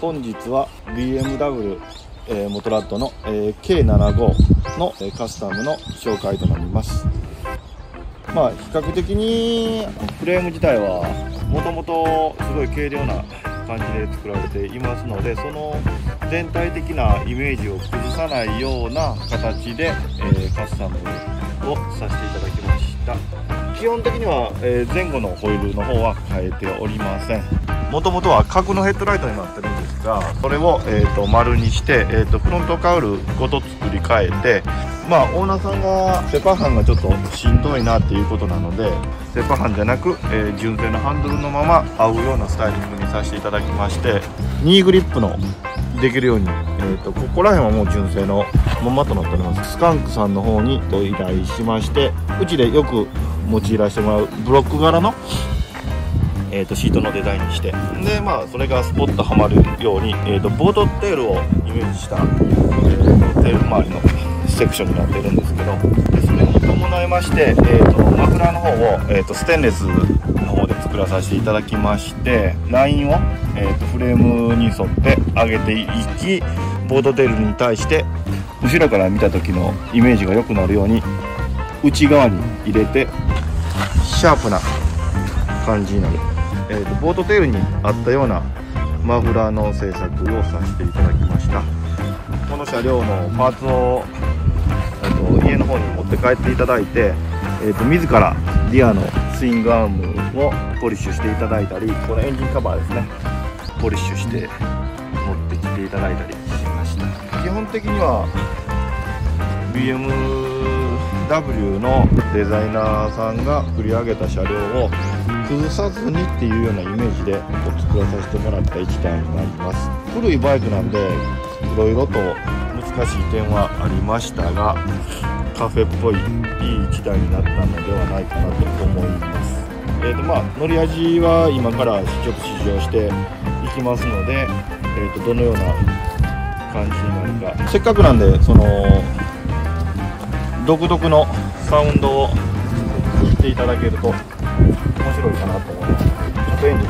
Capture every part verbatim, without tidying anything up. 本日は ビーエムダブリュー モトラッドの ケーななじゅうご のカスタムの紹介となります。まあ比較的にフレーム自体はもともとすごい軽量な感じで作られていますので、その全体的なイメージを崩さないような形で、えー、カスタムをさせていただきました。基本的には、えー、前後のホイールの方は変えておりません。もともとは角のヘッドライトになってるんですが、それを、えー、と丸にして、えー、とフロントカウルごと作り変えて、まあオーナーさんがセパハンがちょっとしんどいなっていうことなので、セパハンじゃなく、えー、純正のハンドルのまま合うようなスタイリングにさせていただきまして、ニーグリップのできるように、えー、とここら辺はもう純正のままとなっております。スカンクさんの方に依頼しまして、うちでよく用いらせてもらうブロック柄の、えー、とシートのデザインにして、でまあそれがスポッとはまるように、えー、とボートテールをイメージした、えー、テール周りのセクションになっているんですけど、それに伴いまして、えー、とマフラーの方を、えー、とステンレスの方で作らさせていただきまして、ラインを、えー、とフレームに沿って上げていき、ボードテールに対して後ろから見た時のイメージが良くなるように内側に入れて、シャープな感じになる、えー、とボードテールに合ったようなマフラーの製作をさせていただきました。この車両のパーツを家の方に持って帰っていただいて、えー、と自らリアのスイングアームをポリッシュしていただいたり、このエンジンカバーですね、ポリッシュして持ってきていただいたりしました。基本的には ビーエムダブリュー のデザイナーさんが作り上げた車両を崩さずにっていうようなイメージで作らさせてもらった一台になります。古いバイクなんでいろいろと難しい点はありましたが、カフェっぽいいい一台になったのではないかなと思います。えーとまあ、乗り味は今から試食試乗していきますので、えーとどのような感じになるか、せっかくなんでその独特のサウンドを聞いていただけると面白いかなと思います。便利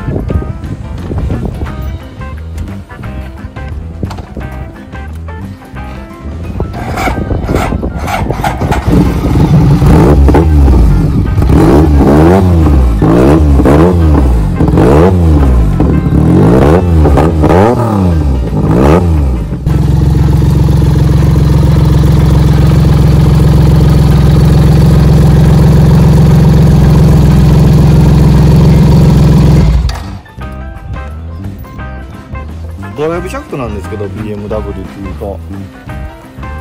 ドライブシャフトなんですけど、 ビーエムダブリュー っていうと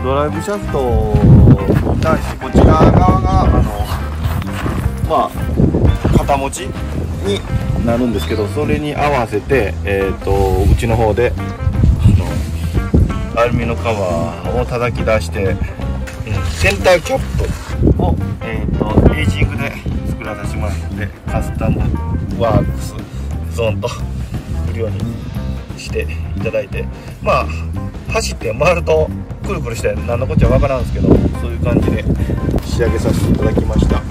ドライブシャフトに対してこちら側があのまあ肩持ちになるんですけど、それに合わせて、えー、とうちの方であのアルミのカバーを叩き出して、センターキャップを、えー、とエイジングで作らせてもらって、カスタムワークスゾーンと売るようにしていただいて、まあ走って回るとくるくるして何のこっちゃわからんですけど、そういう感じで仕上げさせていただきました。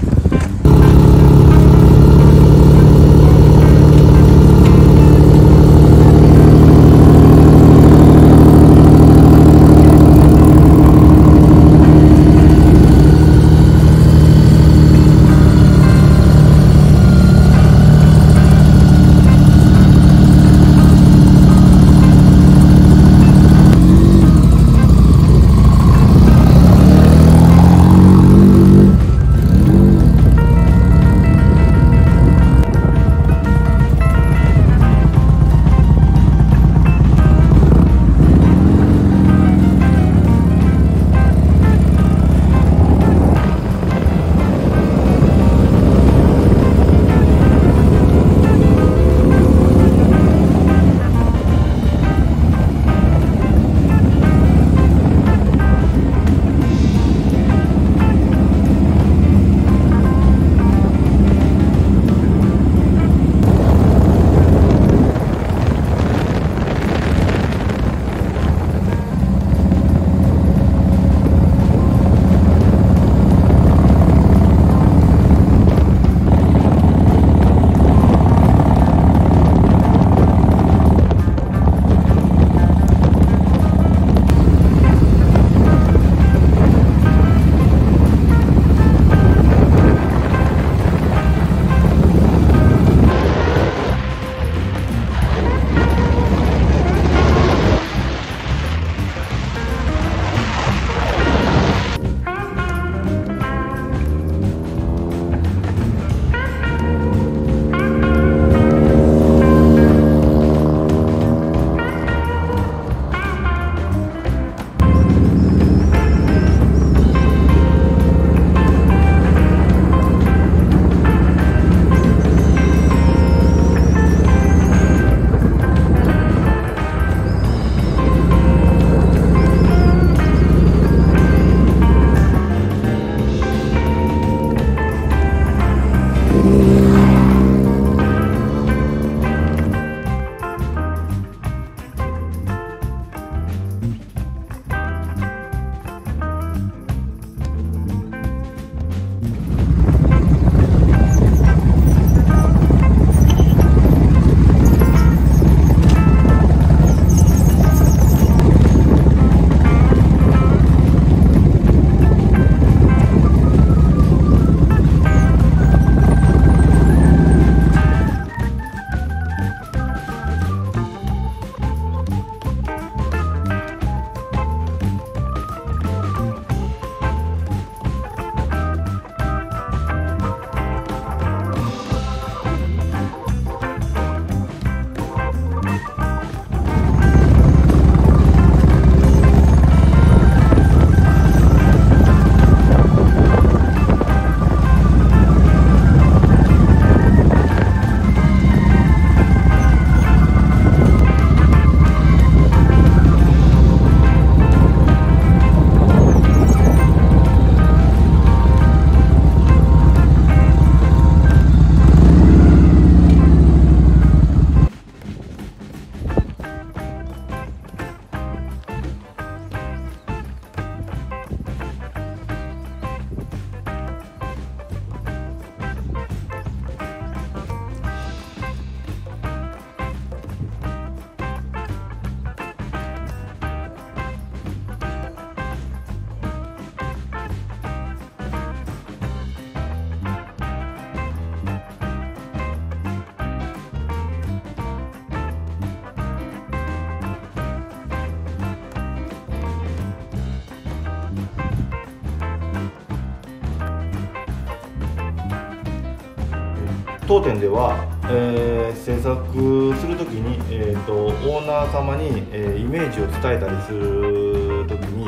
当店では、えー、制作する時に、えー、とオーナー様に、えー、イメージを伝えたりする時に、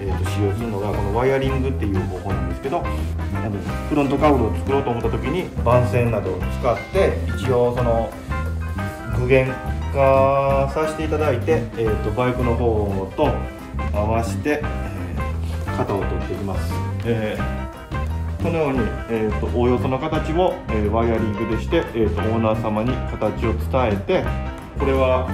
えー、と使用するのがこのワイヤリングっていう方法なんですけど、フロントカウルを作ろうと思った時に番線などを使って一応その具現化させていただいて、えー、とバイクの方と合わせて、えー、型を取っていきます。えーこのように、えー、とおおよその形を、えー、ワイヤリングでして、えー、とオーナー様に形を伝えて、これは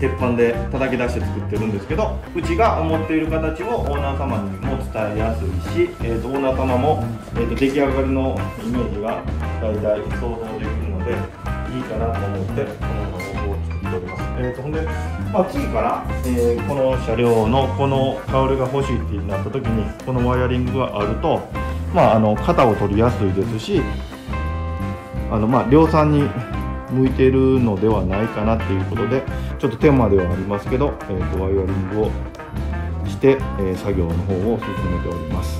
鉄板で叩き出して作ってるんですけど、うちが思っている形をオーナー様にも伝えやすいし、えー、とオーナー様も、えー、と出来上がりのイメージが大体想像できるのでいいかなと思ってこの方法を作っております。えー、とほんで、まあ、次から、えー、この車両のこのカウルが欲しいってなった時にこのワイヤリングがあると、まあ、あの型を取りやすいですし、あの、まあ、量産に向いているのではないかなっていうことで、ちょっと手間ではありますけど、えー、とワイヤリングをして、えー、作業の方を進めております。